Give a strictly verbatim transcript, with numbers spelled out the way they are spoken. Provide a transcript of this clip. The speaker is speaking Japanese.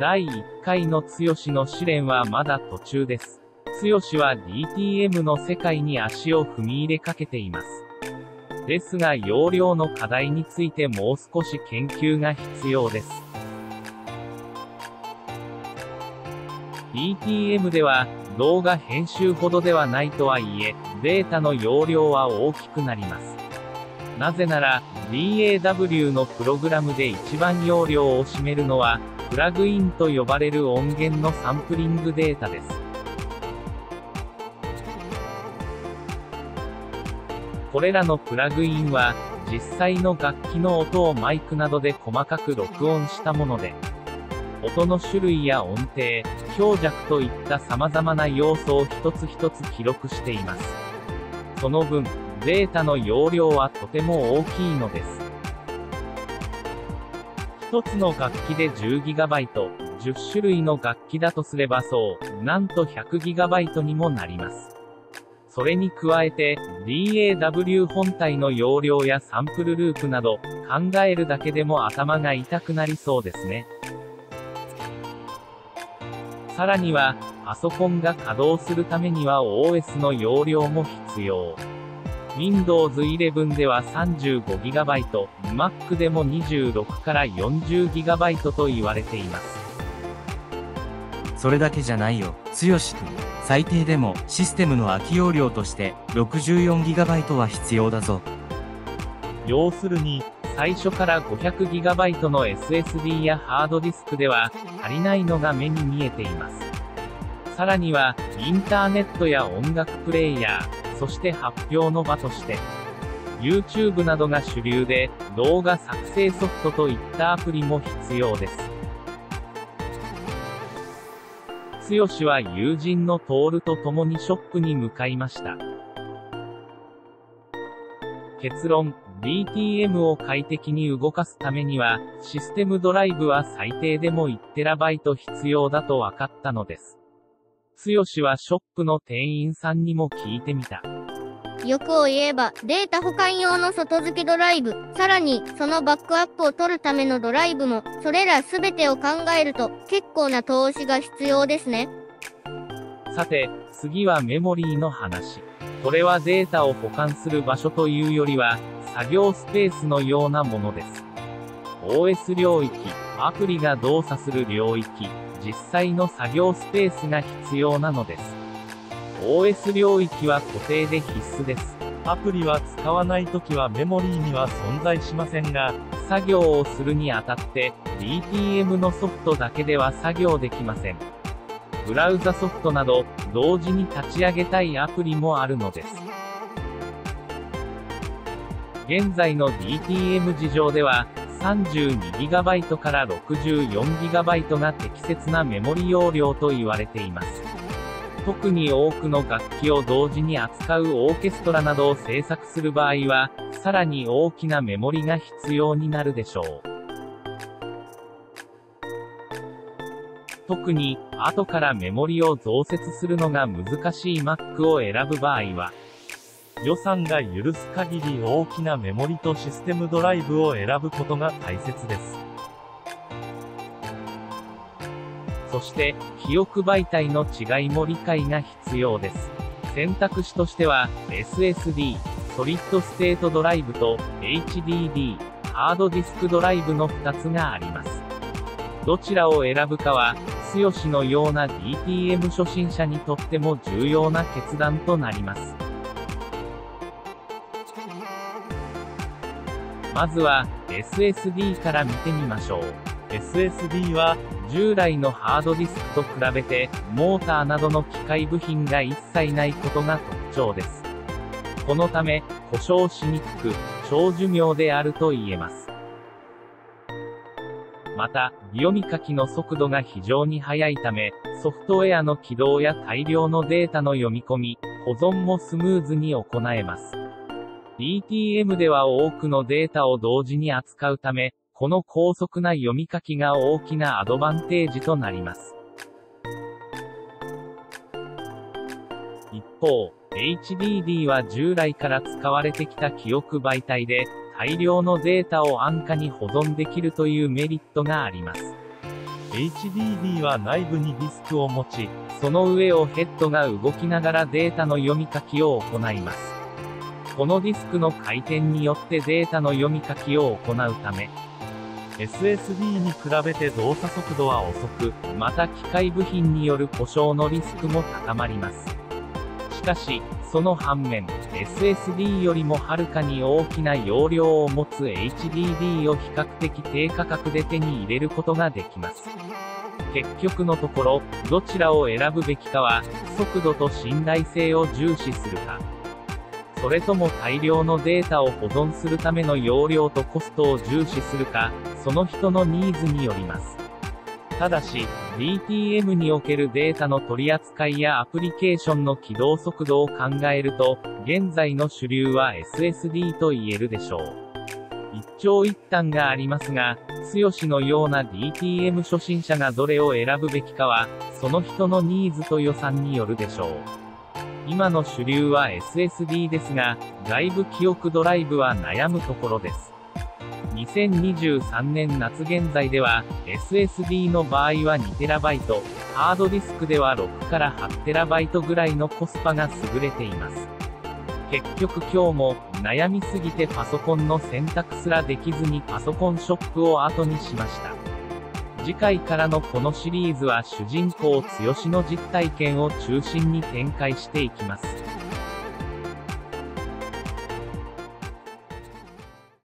だいいっかいの剛の試練はまだ途中です。剛は ディーティーエム の世界に足を踏み入れかけています。ですが容量の課題についてもう少し研究が必要です。ディーティーエム では、動画編集ほどではないとはいえ、データの容量は大きくなります。なぜなら、ダウ のプログラムで一番容量を占めるのは、プラグインと呼ばれる音源のサンプリングデータです。これらのプラグインは、実際の楽器の音をマイクなどで細かく録音したもので、音の種類や音程、強弱といった様々な要素を一つ一つ記録しています。その分、データの容量はとても大きいのです。一つの楽器で じゅうギガバイト、じゅっ種類の楽器だとすればそう、なんと ひゃくギガバイト にもなります。それに加えて、ダウ 本体の容量やサンプルループなど、考えるだけでも頭が痛くなりそうですね。さらには、パソコンが稼働するためには オーエス の容量も必要。Windows イレブンでは さんじゅうごギガバイト、Mac でもにじゅうろくから よんじゅうギガバイト と言われています。それだけじゃないよ、剛君。最低でもシステムの空き容量として ろくじゅうよんギガバイト は必要だぞ。要するに、最初から ごひゃくギガバイト の エスエスディー やハードディスクでは足りないのが目に見えています。さらには、インターネットや音楽プレイヤー、そして発表の場として、YouTube などが主流で、動画作成ソフトといったアプリも必要です。剛は友人の徹と共にショップに向かいました。結論、ディーティーエム を快適に動かすためには、システムドライブは最低でも いちテラバイト 必要だと分かったのです。剛はショップの店員さんにも聞いてみた。欲を言えば、データ保管用の外付けドライブ、さらに、そのバックアップを取るためのドライブも、それらすべてを考えると、結構な投資が必要ですね。さて、次はメモリーの話。これはデータを保管する場所というよりは、作業スペースのようなものです。オーエス 領域、アプリが動作する領域、実際の作業スペースが必要なのです。オーエス 領域は固定で必須です。アプリは使わないときはメモリーには存在しませんが、作業をするにあたって、ディーティーエム のソフトだけでは作業できません。ブラウザソフトなど、同時に立ち上げたいアプリもあるのです。現在の ディーティーエム 事情では、さんじゅうにギガバイト から ろくじゅうよんギガバイト が適切なメモリ容量と言われています。特に多くの楽器を同時に扱うオーケストラなどを制作する場合は、さらに大きなメモリが必要になるでしょう。特に、後からメモリを増設するのが難しい Mac を選ぶ場合は、予算が許す限り大きなメモリとシステムドライブを選ぶことが大切です。そして、記憶媒体の違いも理解が必要です。選択肢としては、エスエスディー、ソリッドステートドライブと エイチディーディー、ハードディスクドライブのふたつがあります。どちらを選ぶかは、剛のような ディーティーエム 初心者にとっても重要な決断となります。まずは、エスエスディー から見てみましょう。エスエスディー は、従来のハードディスクと比べて、モーターなどの機械部品が一切ないことが特徴です。このため、故障しにくく、長寿命であると言えます。また、読み書きの速度が非常に速いため、ソフトウェアの起動や大量のデータの読み込み、保存もスムーズに行えます。ディーティーエム では多くのデータを同時に扱うため、この高速な読み書きが大きなアドバンテージとなります。一方、エイチディーディー は従来から使われてきた記憶媒体で、大量のデータを安価に保存できるというメリットがあります。エイチディーディー は内部にディスクを持ち、その上をヘッドが動きながらデータの読み書きを行います。このディスクの回転によってデータの読み書きを行うため、エスエスディー に比べて動作速度は遅く、また機械部品による故障のリスクも高まります。しかし、その反面、エスエスディー よりもはるかに大きな容量を持つ エイチディーディー を比較的低価格で手に入れることができます。結局のところ、どちらを選ぶべきかは、速度と信頼性を重視するか、それとも大量のデータを保存するための容量とコストを重視するか、その人のニーズによります。ただし、ディーティーエム におけるデータの取り扱いやアプリケーションの起動速度を考えると、現在の主流は エスエスディー と言えるでしょう。一長一短がありますが、剛のような ディーティーエム 初心者がどれを選ぶべきかは、その人のニーズと予算によるでしょう。今の主流は エスエスディー ですが、外部記憶ドライブは悩むところです。にせんにじゅうさんねん夏現在では、エスエスディー の場合は にテラバイト、ハードディスクではろくからはちテラバイトぐらいのコスパが優れています。結局今日も、悩みすぎてパソコンの選択すらできずにパソコンショップを後にしました。次回からのこのシリーズは主人公剛の実体験を中心に展開していきます。